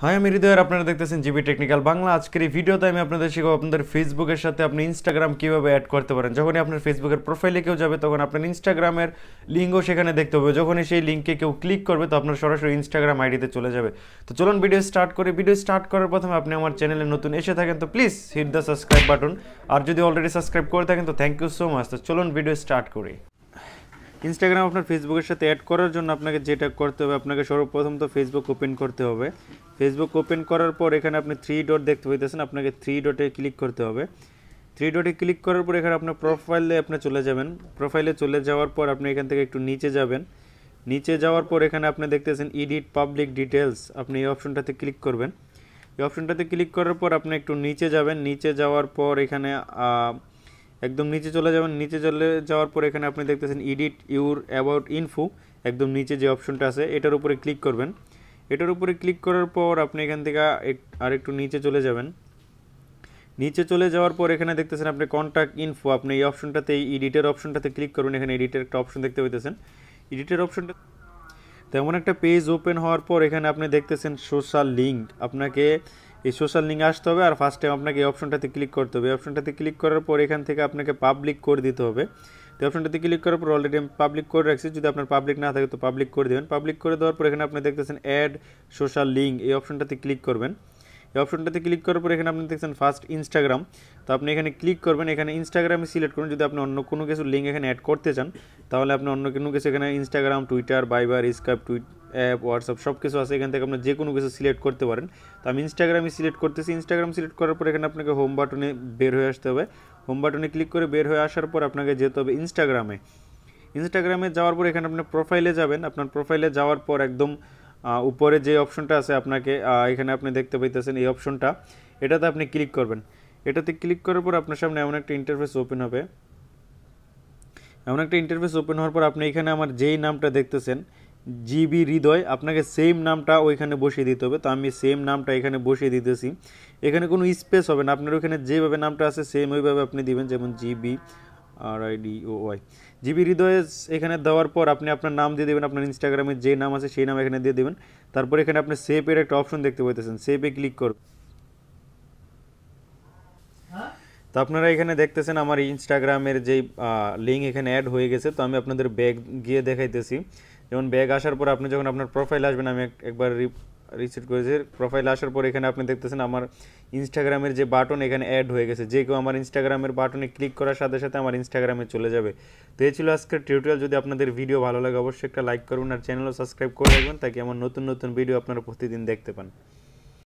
High आमि हृदय आपनारा देखतेछेन जिबी टेक्निकल बांगला। आजकेर एई भिडियोते आमि आपनादेर शेखाबो आपनादेर फेसबुकेर साथे आपनि इन्स्टाग्राम किभाबे ऐड करते पारेन। जखनई आपनार फेसबुकेर प्रोफाइले केउ जाबे तखन आपनार इन्स्टाग्रामेर लिंकओ सेखाने देखते होबे। जखनई सेई लिंके केउ क्लिक करबे तो आपनार सरासरि इन्स्टाग्राम आईडिते चले जाबे। तो चलुन भिडियो स्टार्ट करि। भिडियो स्टार्ट करार प्रथमे आपनि आमार चैनेले नतुन एसे थाकेन तो प्लिज हिट द सबस्क्राइब बाटन, और जदि अलरेडी सबस्क्राइब करे थाकेन तो थैंक यू सो माच। तो चलुन भिडियो स्टार्ट करि। इन्स्टाग्राम अपना फेसबुक साथ एड करार जो आपके जेटा करते हैं आपके सर्वप्रथम तो फेसबुक ओपेन करते हैं। फेसबुक ओपेन करार पर एखे अपनी थ्री डट देखते पाइतेछेन, आपके थ्री डटे क्लिक करते हैं। थ्री डटे क्लिक करार पर एखे अपना प्रोफाइले अपनी चले जाबेन। प्रोफाइले चले जावार पर आपनी एखान थेके एकटू नीचे जाबेन। नीचे जावार पर एखे अपनी देखतेछेन एडिट पाब्लिक डिटेल्स, अपनी अपशनटाते क्लिक करबेन। ये अपशनटाते क्लिक करार पर आपनी एकटू नीचे जाबेन। नीचे जावार पर एखाने एकदम नीचे चले जाबेन। नीचे चले जावार पर एखाने आपनि देखतेछेन एडिट योर अबाउट इनफो, एकदम नीचे जो अपशनटा आछे एटार उपरे क्लिक करबेन। एटार उपरे क्लिक करार पर आपनि एखान थेके आरेकटू नीचे चले जाबेन। नीचे चले जावार पर एखाने देखतेछेन आपनि कन्टैक्ट इनफो, आपनि एई अपशनटाते एडिटेर अपशनटाते क्लिक करबेन। एखाने एडिटेर एकटा अपशन देखते पाइतेछेन। एडिटेर अपशनटा तेमन एकटा पेज ओपेन होवार पर एखाने आपनि देखतेछेन सोशल लिंक, आपनाके এই সোশ্যাল লিঙ্ক আসতে হবে। আর ফার্স্ট টাইম আপনাকে এই অপশনটাতে ক্লিক করতে হবে। অপশনটাতে ক্লিক করার পর এখান থেকে আপনাকে পাবলিক করে দিতে হবে। তো অপশনটাতে ক্লিক করার পর অলরেডি আমি পাবলিক করে রাখছি, যদি আপনার পাবলিক না থাকে তো পাবলিক করে দেবেন। পাবলিক করে দেওয়ার পর এখানে আপনি দেখতেছেন অ্যাড সোশ্যাল লিঙ্ক, এই অপশনটাতে ক্লিক করবেন। এই অপশনটাতে ক্লিক করার পর এখানে আপনি দেখছেন ফার্স্ট ইনস্টাগ্রাম, তো আপনি এখানে ক্লিক করবেন। এখানে ইনস্টাগ্রামে সিলেক্ট করুন। যদি আপনি অন্য কোনো কিছু লিঙ্ক এখানে অ্যাড করতে চান তাহলে আপনি অন্য কোনো কিছু এখানে Instagram, Twitter, Viber, Skype, app, WhatsApp সব কিছু আছে, এখান থেকে আপনি যে কোনো কিছু সিলেক্ট করতে পারেন। তো আমি ইনস্টাগ্রামই সিলেক্ট করতেছি। ইনস্টাগ্রাম সিলেক্ট করার পর এখানে আপনাকে হোম বাটনে বের হয়ে আসতে হবে। হোম বাটনে ক্লিক করে বের হয়ে আসার পর আপনাকে যেতে হবে ইনস্টাগ্রামে। ইনস্টাগ্রামে যাওয়ার পর এখানে আপনি প্রোফাইলে যাবেন। আপনার প্রোফাইলে যাওয়ার পর একদম উপরে যে অপশনটা আছে আপনাকে এখানে আপনি দেখতে পাইতেছেন এই অপশনটা, এটাতে আপনি ক্লিক করবেন। এটাতে ক্লিক করার পর আপনার সামনে এমন একটা ইন্টারফেস ওপেন হবে। এমন একটা ইন্টারফেস ওপেন হওয়ার পর আপনি এখানে আমার যেই নামটা দেখতেছেন জিবি হৃদয়, আপনাকে সেম নামটা ওইখানে বসিয়ে দিতে হবে। তো আমি সেম নামটা এখানে বসিয়ে দিতেছি। এখানে কোনো স্পেস হবে না, আপনার ওইখানে যেভাবে নামটা আছে সেম ওইভাবে আপনি দিবেন। যেমন জিবি RIDOY জিবি হৃদয় এখানে দেওয়ার পর আপনি আপনার নাম দিয়ে দেবেন। আপনার ইনস্টাগ্রামে যে নাম আছে সেই নাম এখানে দিয়ে দেবেন। তারপর এখানে আপনি সেভের একটা অপশন দেখতে পাইতেছেন, সেভে ক্লিক করুন। তো আপনারা এখানে দেখতেছেন আমার ইনস্টাগ্রামের যে লিঙ্ক এখানে অ্যাড হয়ে গেছে। তো আমি আপনাদের ব্যাগ গিয়ে দেখাইতেছি। যেমন ব্যাগ আসার পর আপনি যখন আপনার প্রোফাইল আসবেন, আমি একবার রিসেট করেছি। প্রোফাইল আসার পর এখানে আপনি দেখতেছেন আমার ইনস্টাগ্রামের যে বাটন এখানে অ্যাড হয়ে গেছে। যে কেউ আমার ইনস্টাগ্রামের বাটনে ক্লিক করার সাথে সাথে আমার ইনস্টাগ্রামে চলে যাবে। তো এই ছিল আজকের টিউটোরিয়াল। যদি আপনাদের ভিডিও ভালো লাগে অবশ্যই একটা লাইক করবেন, আর চ্যানেলও সাবস্ক্রাইব করে রাখবেন, তাকে আমার নতুন নতুন ভিডিও আপনারা প্রতিদিন দেখতে পান।